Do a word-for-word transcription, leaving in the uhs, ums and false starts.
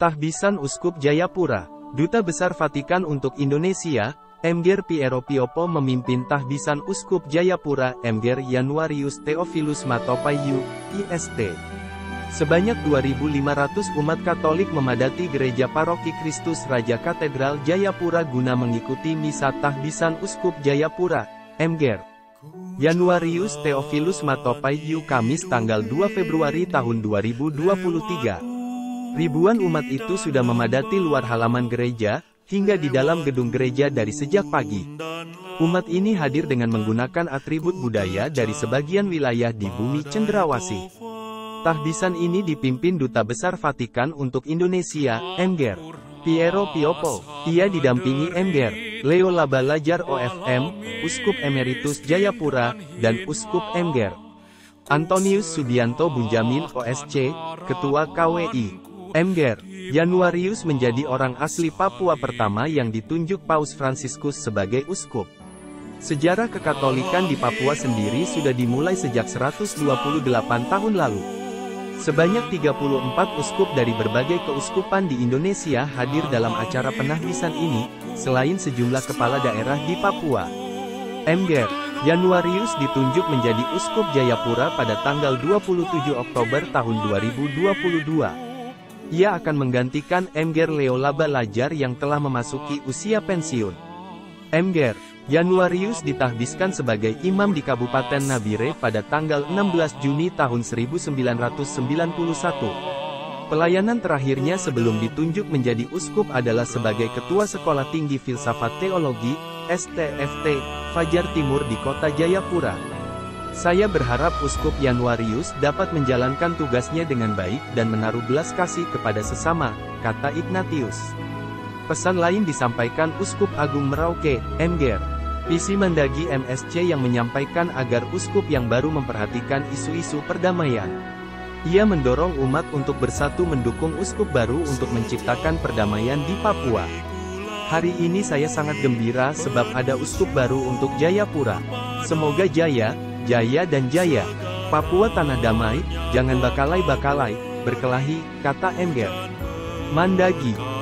Tahbisan Uskup Jayapura, Duta Besar Vatikan untuk Indonesia, Mgr Piero Pioppo memimpin Tahbisan Uskup Jayapura Mgr Januarius Theophilus Matopaiyu, I S T. Sebanyak dua ribu lima ratus umat Katolik memadati Gereja Paroki Kristus Raja Katedral Jayapura guna mengikuti misa Tahbisan Uskup Jayapura, Mgr Januarius Theophilus Matopaiyu Kamis tanggal dua Februari tahun dua ribu dua puluh tiga. Ribuan umat itu sudah memadati luar halaman gereja, hingga di dalam gedung gereja dari sejak pagi. Umat ini hadir dengan menggunakan atribut budaya dari sebagian wilayah di bumi Cendrawasih. Tahbisan ini dipimpin Duta Besar Vatikan untuk Indonesia, Mgr Piero Pioppo. Ia didampingi Mgr Leo Labalajar O F M, Uskup Emeritus Jayapura, dan Uskup Mgr Antonius Sudianto Bunjamin O S C, Ketua K W I. Mgr Januarius menjadi orang asli Papua pertama yang ditunjuk Paus Fransiskus sebagai uskup. Sejarah kekatolikan di Papua sendiri sudah dimulai sejak seratus dua puluh delapan tahun lalu. Sebanyak tiga puluh empat uskup dari berbagai keuskupan di Indonesia hadir dalam acara penahbisan ini, selain sejumlah kepala daerah di Papua. Mgr Januarius ditunjuk menjadi Uskup Jayapura pada tanggal dua puluh tujuh Oktober tahun dua ribu dua puluh dua. Ia akan menggantikan Mgr Leo Labalajar yang telah memasuki usia pensiun. Mgr Januarius ditahbiskan sebagai imam di Kabupaten Nabire pada tanggal enam belas Juni tahun seribu sembilan ratus sembilan puluh satu. Pelayanan terakhirnya sebelum ditunjuk menjadi uskup adalah sebagai Ketua Sekolah Tinggi Filsafat Teologi, S T F T, Fajar Timur di Kota Jayapura. Saya berharap Uskup Januarius dapat menjalankan tugasnya dengan baik dan menaruh belas kasih kepada sesama, kata Ignatius. Pesan lain disampaikan Uskup Agung Merauke, Mgr P C Mandagi M S C yang menyampaikan agar uskup yang baru memperhatikan isu-isu perdamaian. Ia mendorong umat untuk bersatu mendukung uskup baru untuk menciptakan perdamaian di Papua. Hari ini saya sangat gembira sebab ada uskup baru untuk Jayapura. Semoga jaya, jaya dan jaya, Papua tanah damai, jangan bakalai-bakalai, berkelahi, kata Mgr Mandagi.